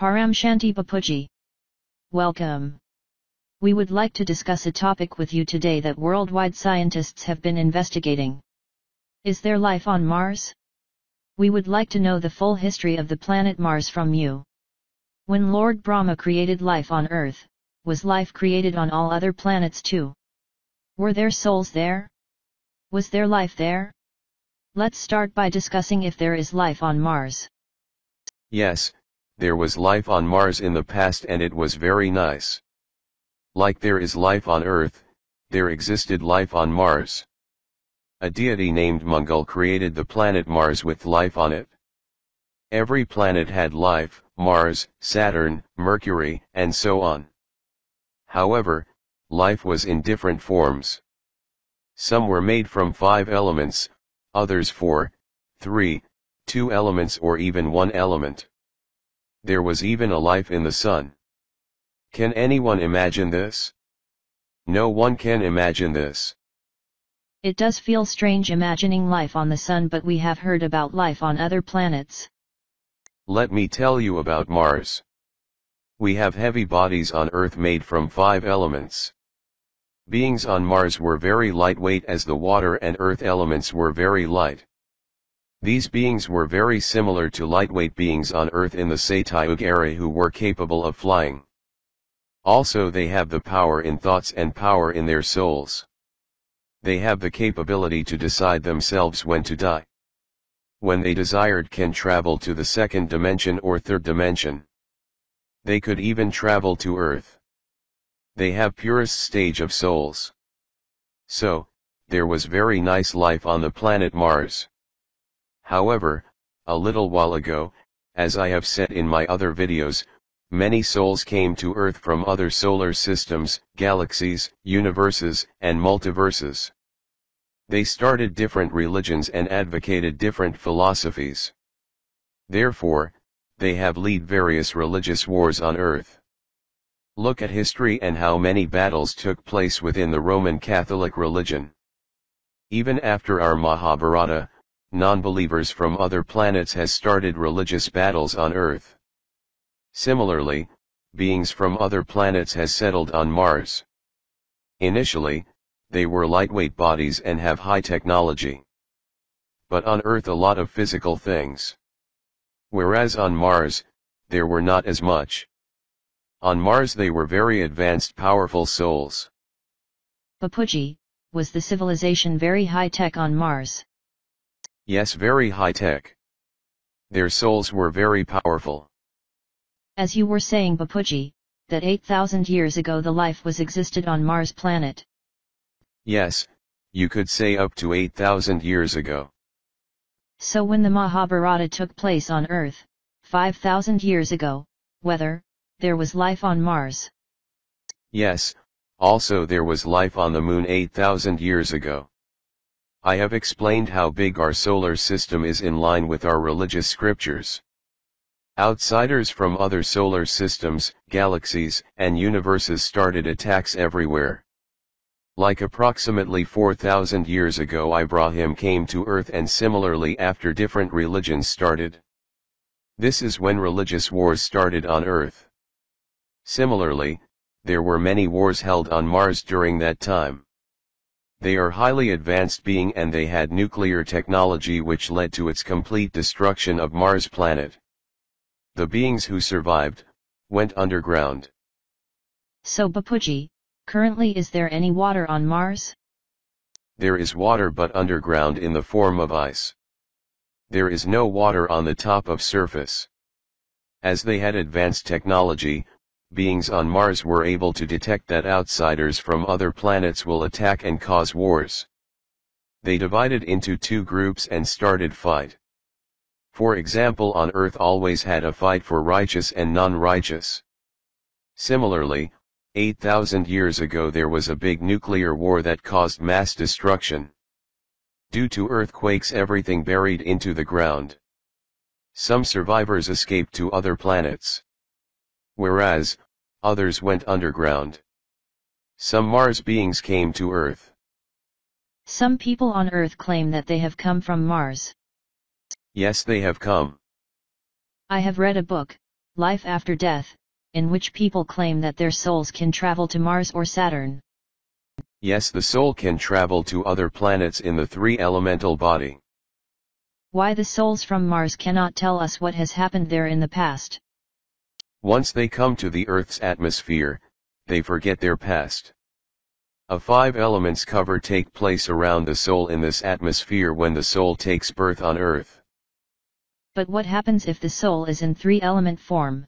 Param Shanti Papuji. Welcome. We would like to discuss a topic with you today that worldwide scientists have been investigating. Is there life on Mars? We would like to know the full history of the planet Mars from you. When Lord Brahma created life on Earth, was life created on all other planets too? Were there souls there? Was there life there? Let's start by discussing if there is life on Mars. Yes, there was life on Mars in the past and it was very nice. Like there is life on Earth, there existed life on Mars. A deity named Mangal created the planet Mars with life on it. Every planet had life, Mars, Saturn, Mercury, and so on. However, life was in different forms. Some were made from 5 elements, others 4, 3, 2 elements or even 1 element. There was even a life in the sun. Can anyone imagine this? No one can imagine this. It does feel strange imagining life on the sun, but we have heard about life on other planets. Let me tell you about Mars. We have heavy bodies on Earth made from 5 elements. Beings on Mars were very lightweight as the water and earth elements were very light. These beings were very similar to lightweight beings on Earth in the Satyug era who were capable of flying. Also they have the power in thoughts and power in their souls. They have the capability to decide themselves when to die. When they desired can travel to the 2nd dimension or 3rd dimension. They could even travel to Earth. They have purest stage of souls. So, there was very nice life on the planet Mars. However, a little while ago, as I have said in my other videos, many souls came to Earth from other solar systems, galaxies, universes, and multiverses. They started different religions and advocated different philosophies. Therefore, they have led various religious wars on Earth. Look at history and how many battles took place within the Roman Catholic religion. Even after our Mahabharata, non-believers from other planets has started religious battles on Earth. Similarly, beings from other planets has settled on Mars. Initially, they were lightweight bodies and have high technology. But on Earth a lot of physical things. Whereas on Mars, there were not as much. On Mars they were very advanced powerful souls. Papuji, was the civilization very high-tech on Mars? Yes, very high-tech. Their souls were very powerful. As you were saying Papuji, that 8,000 years ago the life was existed on Mars planet. Yes, you could say up to 8,000 years ago. So when the Mahabharata took place on Earth, 5,000 years ago, whether there was life on Mars? Yes, also there was life on the moon 8,000 years ago. I have explained how big our solar system is in line with our religious scriptures. Outsiders from other solar systems, galaxies, and universes started attacks everywhere. Like approximately 4,000 years ago Ibrahim came to Earth and similarly after different religions started. This is when religious wars started on Earth. Similarly, there were many wars held on Mars during that time. They are highly advanced being and they had nuclear technology which led to its complete destruction of Mars planet. The beings who survived, went underground. So Papuji, currently is there any water on Mars? There is water but underground in the form of ice. There is no water on the top of surface. As they had advanced technology, beings on Mars were able to detect that outsiders from other planets will attack and cause wars. They divided into 2 groups and started fight. For example on Earth always had a fight for righteous and non-righteous. Similarly, 8,000 years ago there was a big nuclear war that caused mass destruction. Due to earthquakes everything buried into the ground. Some survivors escaped to other planets. Whereas, others went underground. Some Mars beings came to Earth. Some people on Earth claim that they have come from Mars. Yes, they have come. I have read a book, Life After Death, in which people claim that their souls can travel to Mars or Saturn. Yes, the soul can travel to other planets in the three elemental body. Why the souls from Mars cannot tell us what has happened there in the past. Once they come to the Earth's atmosphere, they forget their past. A five elements cover take place around the soul in this atmosphere when the soul takes birth on Earth. But what happens if the soul is in three-element form?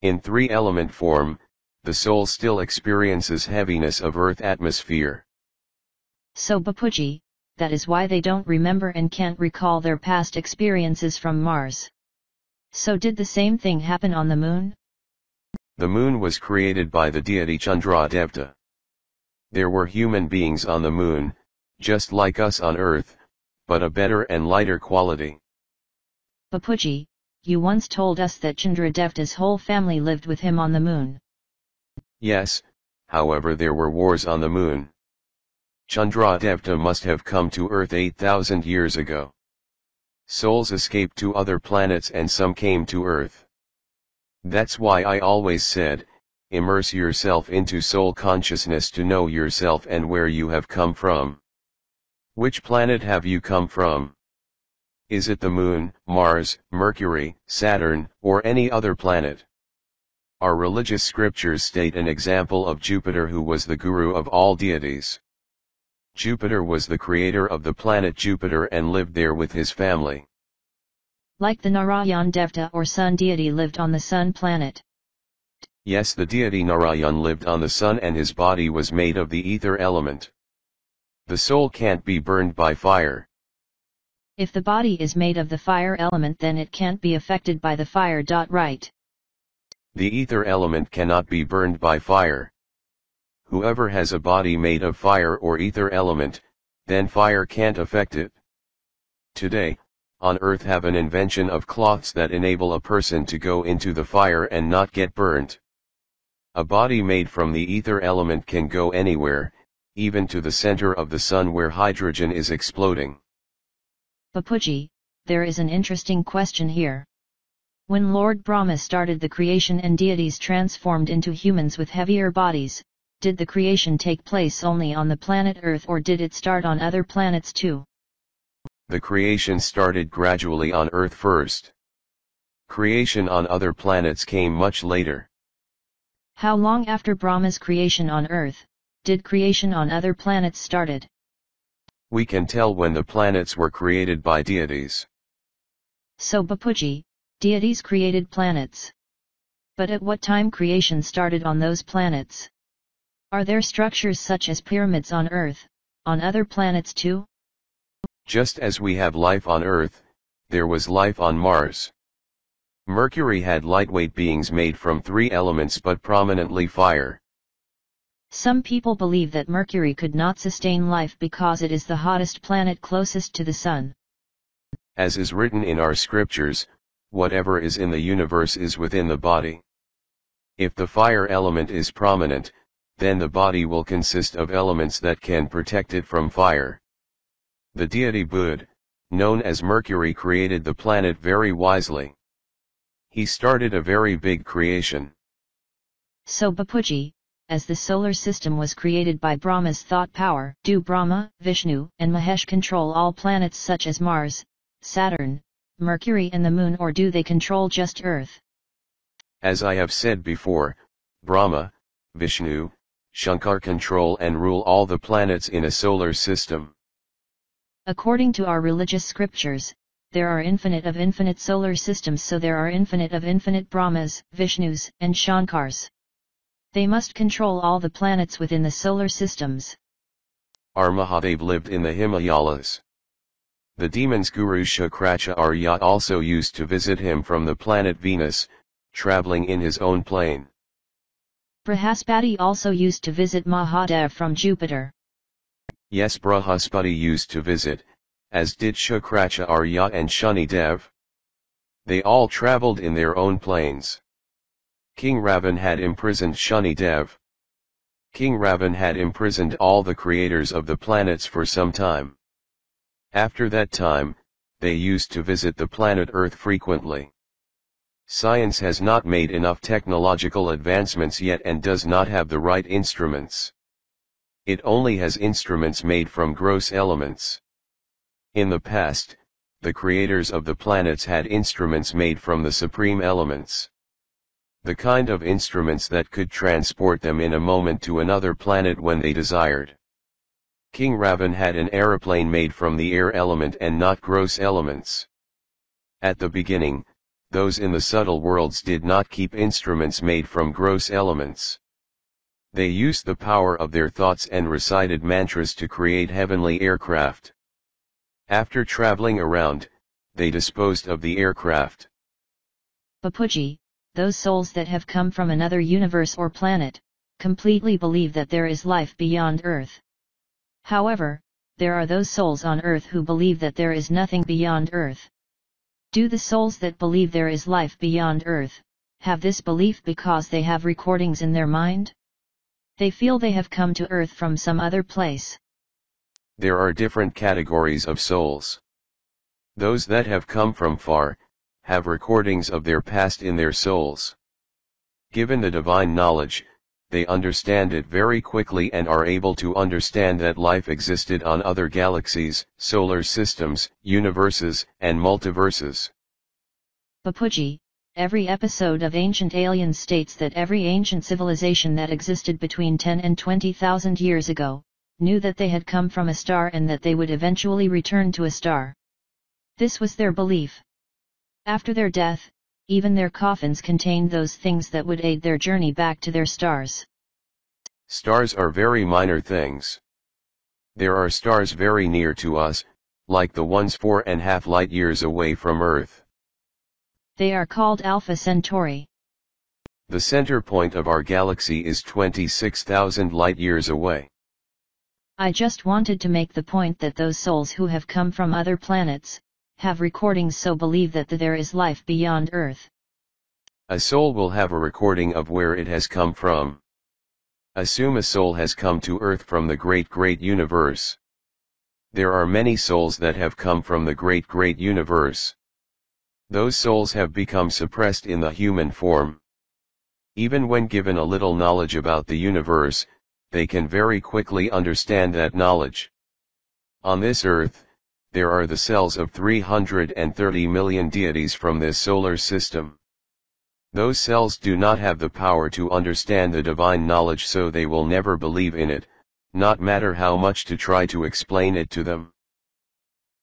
In three-element form, the soul still experiences heaviness of Earth atmosphere. So Papuji, that is why they don't remember and can't recall their past experiences from Mars. So did the same thing happen on the moon? The moon was created by the deity Chandra Devta. There were human beings on the moon, just like us on Earth, but a better and lighter quality. Papuji, you once told us that Chandra Devta's whole family lived with him on the moon. Yes, however there were wars on the moon. Chandra Devta must have come to Earth 8,000 years ago. Souls escaped to other planets and some came to Earth. That's why I always said, immerse yourself into soul consciousness to know yourself and where you have come from. Which planet have you come from? Is it the moon, Mars, Mercury, Saturn, or any other planet? Our religious scriptures state an example of Jupiter, who was the guru of all deities. Jupiter was the creator of the planet Jupiter and lived there with his family. Like the Narayan devta or sun deity lived on the sun planet. Yes, the deity Narayan lived on the sun and his body was made of the ether element. The soul can't be burned by fire. If the body is made of the fire element, then it can't be affected by the fire. Right. The ether element cannot be burned by fire. Whoever has a body made of fire or ether element, then fire can't affect it. Today, on Earth have an invention of cloths that enable a person to go into the fire and not get burnt. A body made from the ether element can go anywhere, even to the center of the sun where hydrogen is exploding. Papuji, there is an interesting question here. When Lord Brahma started the creation and deities transformed into humans with heavier bodies, did the creation take place only on the planet Earth or did it start on other planets too? The creation started gradually on Earth first. Creation on other planets came much later. How long after Brahma's creation on Earth, did creation on other planets started? We can tell when the planets were created by deities. So Papuji, deities created planets. But at what time creation started on those planets? Are there structures such as pyramids on Earth, on other planets too? Just as we have life on Earth, there was life on Mars. Mercury had lightweight beings made from three elements but prominently fire. Some people believe that Mercury could not sustain life because it is the hottest planet closest to the Sun. As is written in our scriptures, whatever is in the universe is within the body. If the fire element is prominent, then the body will consist of elements that can protect it from fire. The deity Buddha, known as Mercury, created the planet very wisely. He started a very big creation. So Papuji, as the solar system was created by Brahma's thought power, do Brahma, Vishnu and Mahesh control all planets such as Mars, Saturn, Mercury and the Moon, or do they control just Earth? As I have said before, Brahma, Vishnu, Shankar control and rule all the planets in a solar system. According to our religious scriptures, there are infinite of infinite solar systems, so there are infinite of infinite Brahmas, Vishnus, and Shankars. They must control all the planets within the solar systems. Our Mahadev lived in the Himalayas. The demon's guru Shukracharya also used to visit him from the planet Venus, traveling in his own plane. Brihaspati also used to visit Mahadev from Jupiter. Yes, Brihaspati used to visit, as did Shukracharya and Shani Dev. They all traveled in their own planes. King Ravan had imprisoned Shani Dev. King Ravan had imprisoned all the creators of the planets for some time. After that time, they used to visit the planet Earth frequently. Science has not made enough technological advancements yet and does not have the right instruments. It only has instruments made from gross elements. In the past, the creators of the planets had instruments made from the supreme elements. The kind of instruments that could transport them in a moment to another planet when they desired. King Ravan had an aeroplane made from the air element and not gross elements. At the beginning, those in the subtle worlds did not keep instruments made from gross elements. They used the power of their thoughts and recited mantras to create heavenly aircraft. After traveling around, they disposed of the aircraft. Papuji, those souls that have come from another universe or planet, completely believe that there is life beyond Earth. However, there are those souls on Earth who believe that there is nothing beyond Earth. Do the souls that believe there is life beyond Earth, have this belief because they have recordings in their mind? They feel they have come to Earth from some other place. There are different categories of souls. Those that have come from far, have recordings of their past in their souls. Given the divine knowledge, they understand it very quickly and are able to understand that life existed on other galaxies, solar systems, universes, and multiverses. Papuji, every episode of Ancient Aliens states that every ancient civilization that existed between 10 and 20,000 years ago, knew that they had come from a star and that they would eventually return to a star. This was their belief. After their death, even their coffins contained those things that would aid their journey back to their stars. Stars are very minor things. There are stars very near to us, like the ones 4.5 light years away from Earth. They are called Alpha Centauri. The center point of our galaxy is 26,000 light years away. I just wanted to make the point that those souls who have come from other planets, have recordings so believe that there is life beyond Earth. A soul will have a recording of where it has come from. Assume a soul has come to Earth from the great universe. There are many souls that have come from the great universe. Those souls have become suppressed in the human form. Even when given a little knowledge about the universe, they can very quickly understand that knowledge. On this Earth, there are the cells of 330 million deities from this solar system. Those cells do not have the power to understand the divine knowledge, so they will never believe in it, not matter how much to try to explain it to them.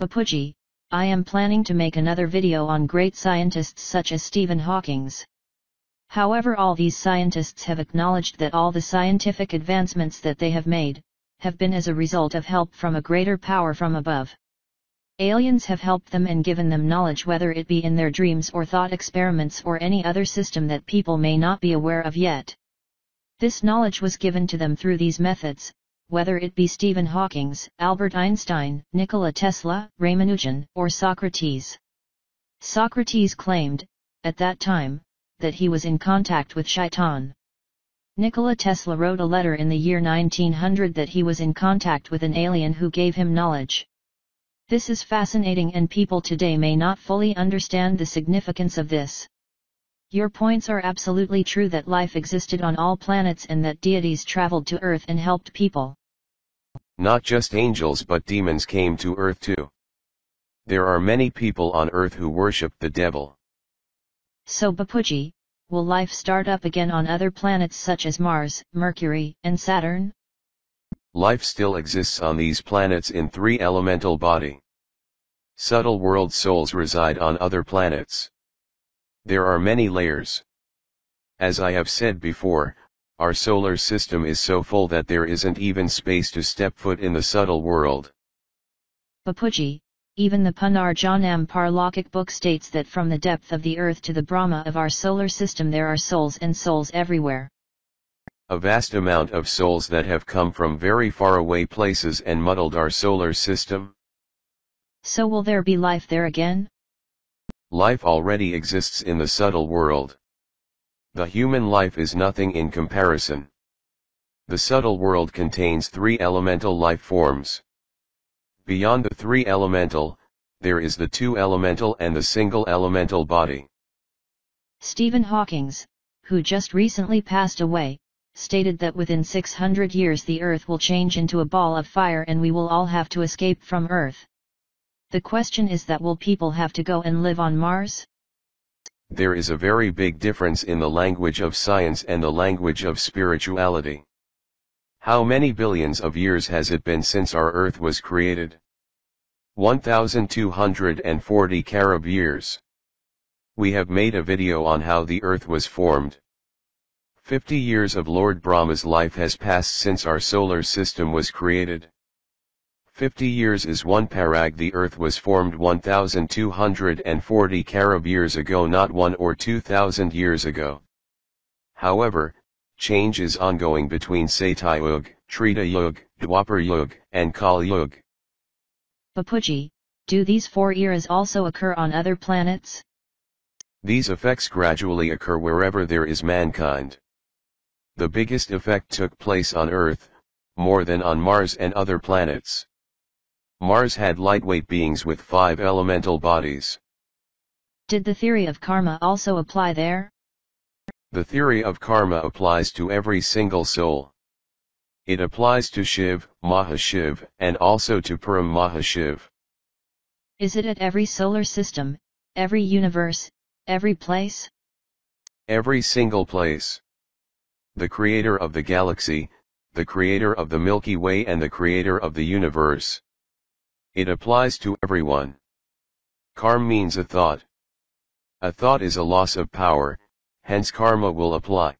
Papuji, I am planning to make another video on great scientists such as Stephen Hawking. However, all these scientists have acknowledged that all the scientific advancements that they have made, have been as a result of help from a greater power from above. Aliens have helped them and given them knowledge, whether it be in their dreams or thought experiments or any other system that people may not be aware of yet. This knowledge was given to them through these methods, whether it be Stephen Hawking, Albert Einstein, Nikola Tesla, Ramanujan, or Socrates. Socrates claimed, at that time, that he was in contact with Shaitan. Nikola Tesla wrote a letter in the year 1900 that he was in contact with an alien who gave him knowledge. This is fascinating and people today may not fully understand the significance of this. Your points are absolutely true that life existed on all planets and that deities traveled to Earth and helped people. Not just angels but demons came to Earth too. There are many people on Earth who worship the devil. So Papuji, will life start up again on other planets such as Mars, Mercury, and Saturn? Life still exists on these planets in three elemental body. Subtle world souls reside on other planets. There are many layers. As I have said before, our solar system is so full that there isn't even space to step foot in the subtle world. Papuji, even the Punarjanam Parlokik book states that from the depth of the Earth to the Brahma of our solar system there are souls and souls everywhere. A vast amount of souls that have come from very far away places and muddled our solar system. So will there be life there again? Life already exists in the subtle world. The human life is nothing in comparison. The subtle world contains three elemental life forms. Beyond the three elemental, there is the two elemental and the single elemental body. Stephen Hawking, who just recently passed away, stated that within 600 years the Earth will change into a ball of fire and we will all have to escape from Earth. The question is that will people have to go and live on Mars? There is a very big difference in the language of science and the language of spirituality. How many billions of years has it been since our Earth was created? 1,240 Carib years. We have made a video on how the Earth was formed. 50 years of Lord Brahma's life has passed since our solar system was created. 50 years is one parag. The Earth was formed 1,240 Carib years ago, not 1 or 2,000 years ago. However, change is ongoing between Satyug, Trita Yug, Dwapar Yug, and Kali Yug. Papuji, do these 4 eras also occur on other planets? These effects gradually occur wherever there is mankind. The biggest effect took place on Earth, more than on Mars and other planets. Mars had lightweight beings with 5 elemental bodies. Did the theory of karma also apply there? The theory of karma applies to every single soul. It applies to Shiv, Mahashiv, and also to Param Mahashiv. Is it at every solar system, every universe, every place? Every single place. The creator of the galaxy, the creator of the Milky Way and the creator of the universe. It applies to everyone. Karma means a thought. A thought is a loss of power. Hence karma will apply.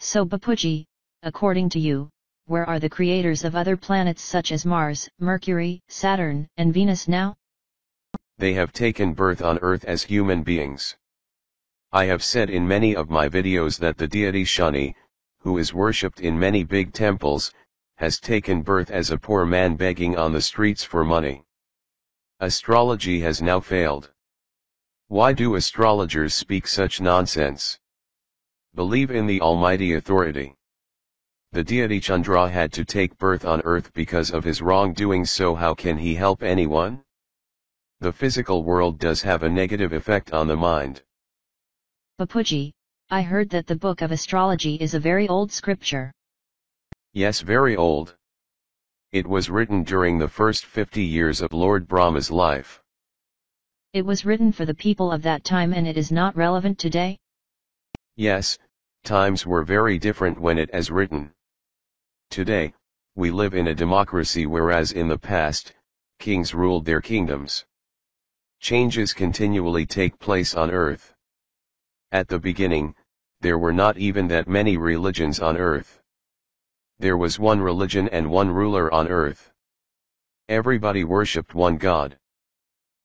So Papuji, according to you, where are the creators of other planets such as Mars, Mercury, Saturn, and Venus now? They have taken birth on Earth as human beings. I have said in many of my videos that the deity Shani, who is worshipped in many big temples, has taken birth as a poor man begging on the streets for money. Astrology has now failed. Why do astrologers speak such nonsense? Believe in the almighty authority. The deity Chandra had to take birth on Earth because of his wrongdoing, so how can he help anyone? The physical world does have a negative effect on the mind. Papuji, I heard that the book of astrology is a very old scripture. Yes, very old. It was written during the first 50 years of Lord Brahma's life. It was written for the people of that time and it is not relevant today? Yes, times were very different when it is written. Today, we live in a democracy, whereas in the past, kings ruled their kingdoms. Changes continually take place on Earth. At the beginning, there were not even that many religions on Earth. There was one religion and one ruler on Earth. Everybody worshipped one God.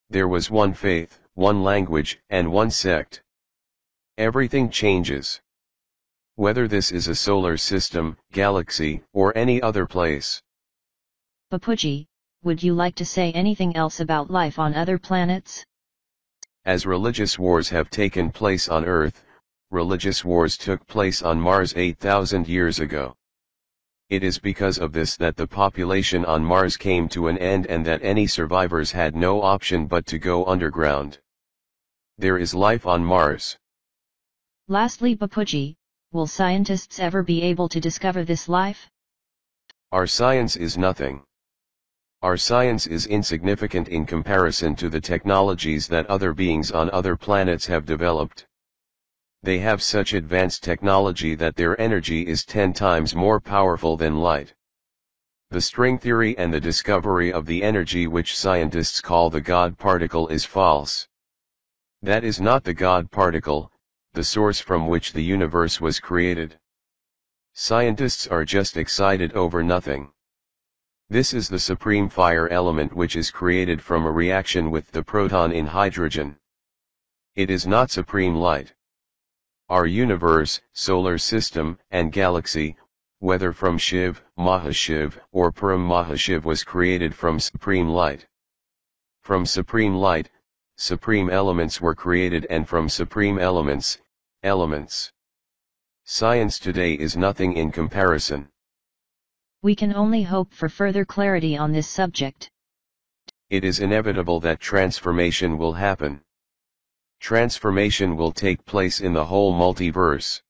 There was one faith, one language, and one sect. Everything changes. Whether this is a solar system, galaxy, or any other place. Papuji, would you like to say anything else about life on other planets? As religious wars have taken place on Earth, religious wars took place on Mars 8,000 years ago. It is because of this that the population on Mars came to an end and that any survivors had no option but to go underground. There is life on Mars. Lastly Papuji, will scientists ever be able to discover this life? Our science is nothing. Our science is insignificant in comparison to the technologies that other beings on other planets have developed. They have such advanced technology that their energy is 10 times more powerful than light. The string theory and the discovery of the energy which scientists call the God particle is false. That is not the God particle, the source from which the universe was created. Scientists are just excited over nothing. This is the supreme fire element which is created from a reaction with the proton in hydrogen. It is not supreme light. Our universe, solar system, and galaxy, whether from Shiv, Mahashiv, or Param Mahashiv, was created from supreme light. From supreme light, supreme elements were created, and from supreme elements, elements. Science today is nothing in comparison. We can only hope for further clarity on this subject. It is inevitable that transformation will happen. transformation will take place in the whole multiverse.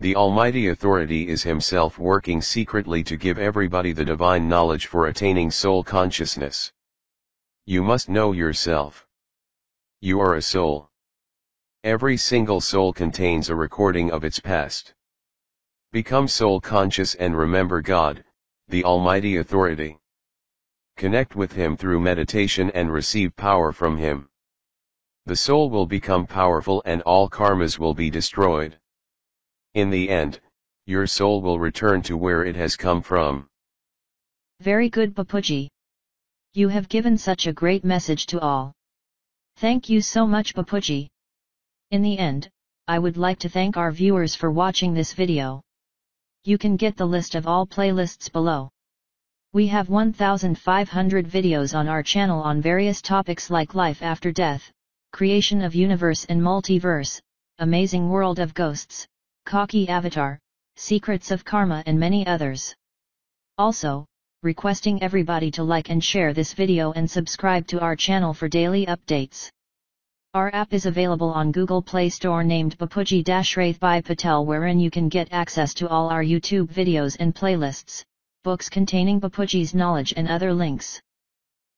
The Almighty Authority is Himself working secretly to give everybody the divine knowledge for attaining soul consciousness. You must know yourself. You are a soul. Every single soul contains a recording of its past. Become soul conscious and remember God, the Almighty Authority. Connect with Him through meditation and receive power from Him. The soul will become powerful and all karmas will be destroyed. In the end, your soul will return to where it has come from. Very good, Papuji. You have given such a great message to all. Thank you so much, Papuji. In the end, I would like to thank our viewers for watching this video. You can get the list of all playlists below. We have 1,500 videos on our channel on various topics like life after death, creation of universe and multiverse, amazing world of ghosts, cocky avatar, secrets of karma and many others. Also, requesting everybody to like and share this video and subscribe to our channel for daily updates. Our app is available on Google Play Store named Papuji-Raith by Patel, wherein you can get access to all our YouTube videos and playlists, books containing Papuji's knowledge and other links.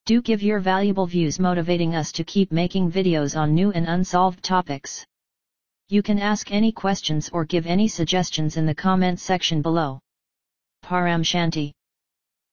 Do give your valuable views motivating us to keep making videos on new and unsolved topics. You can ask any questions or give any suggestions in the comment section below. Param Shanti.